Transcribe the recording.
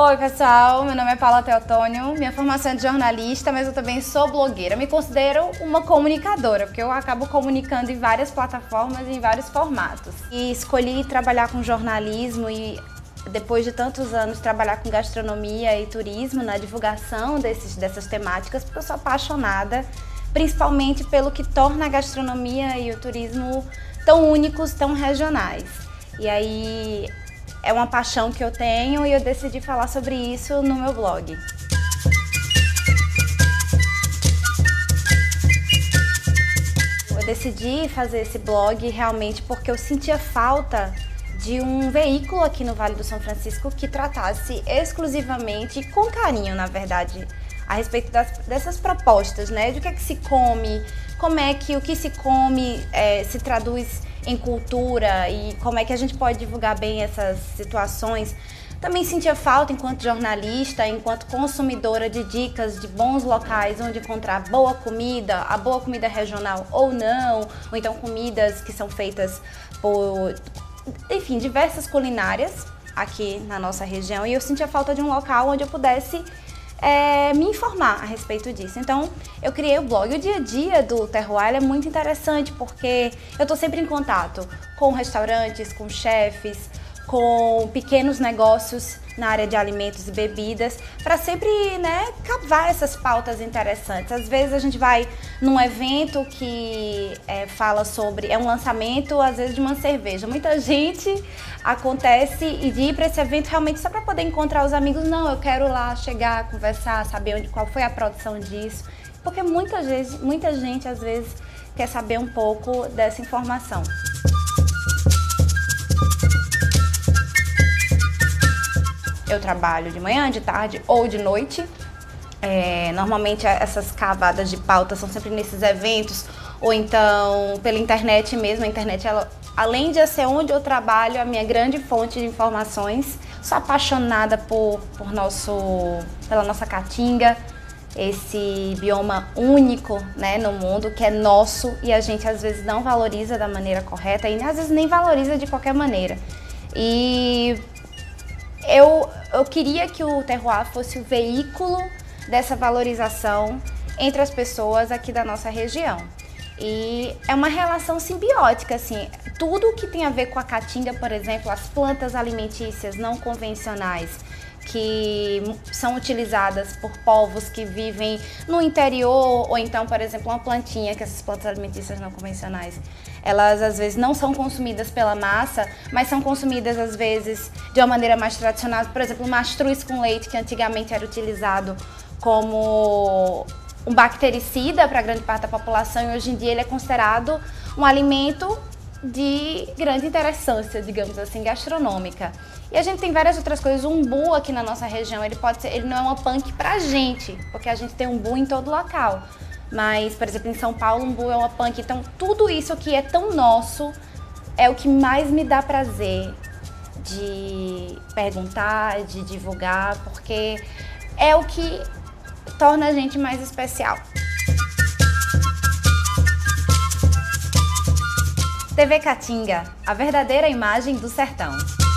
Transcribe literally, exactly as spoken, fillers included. Oi pessoal, meu nome é Paula Teotônio, minha formação é de jornalista, mas eu também sou blogueira. Me considero uma comunicadora, porque eu acabo comunicando em várias plataformas e em vários formatos. E escolhi trabalhar com jornalismo e depois de tantos anos trabalhar com gastronomia e turismo, na divulgação desses, dessas temáticas, porque eu sou apaixonada, principalmente pelo que torna a gastronomia e o turismo tão únicos, tão regionais. E aí é uma paixão que eu tenho e eu decidi falar sobre isso no meu blog. Eu decidi fazer esse blog realmente porque eu sentia falta de um veículo aqui no Vale do São Francisco que tratasse exclusivamente, com carinho na verdade, a respeito das, dessas propostas, né? Do que é que se come, como é que o que se come é, se traduz em cultura e como é que a gente pode divulgar bem essas situações. Também sentia falta, enquanto jornalista, enquanto consumidora, de dicas de bons locais onde encontrar boa comida, a boa comida regional ou não, ou então comidas que são feitas por, enfim, diversas culinárias aqui na nossa região, e eu sentia falta de um local onde eu pudesse É, me informar a respeito disso. Então eu criei o blog. O dia a dia do terroir é muito interessante porque eu estou sempre em contato com restaurantes, com chefes, com pequenos negócios na área de alimentos e bebidas, para sempre, né, cavar essas pautas interessantes. Às vezes a gente vai num evento que é, fala sobre, é um lançamento, às vezes de uma cerveja. Muita gente acontece e de ir para esse evento realmente só para poder encontrar os amigos. Não, eu quero lá chegar, conversar, saber onde, qual foi a produção disso, porque muita gente, muita gente às vezes quer saber um pouco dessa informação. Eu trabalho de manhã, de tarde ou de noite. É, normalmente essas cavadas de pauta são sempre nesses eventos ou então pela internet mesmo. A internet, ela, além de ser onde eu trabalho, é a minha grande fonte de informações. Sou apaixonada por, por nosso, pela nossa caatinga, esse bioma único, né, no mundo, que é nosso e a gente às vezes não valoriza da maneira correta e às vezes nem valoriza de qualquer maneira. E Eu, eu queria que o terroir fosse o veículo dessa valorização entre as pessoas aqui da nossa região. E é uma relação simbiótica, assim. Tudo que tem a ver com a caatinga, por exemplo, as plantas alimentícias não convencionais que são utilizadas por povos que vivem no interior, ou então, por exemplo, uma plantinha, que essas plantas alimentícias não convencionais, elas às vezes não são consumidas pela massa, mas são consumidas às vezes de uma maneira mais tradicional. Por exemplo, o mastruz com leite, que antigamente era utilizado como um bactericida para grande parte da população, e hoje em dia ele é considerado um alimento de grande interessância, digamos assim, gastronômica. E a gente tem várias outras coisas. O umbu aqui na nossa região, ele pode ser, ele não é uma punk pra gente, porque a gente tem umbu em todo local. Mas, por exemplo, em São Paulo, umbu é uma punk. Então, tudo isso que é tão nosso é o que mais me dá prazer de perguntar, de divulgar, porque é o que torna a gente mais especial. T V Caatinga, a verdadeira imagem do sertão.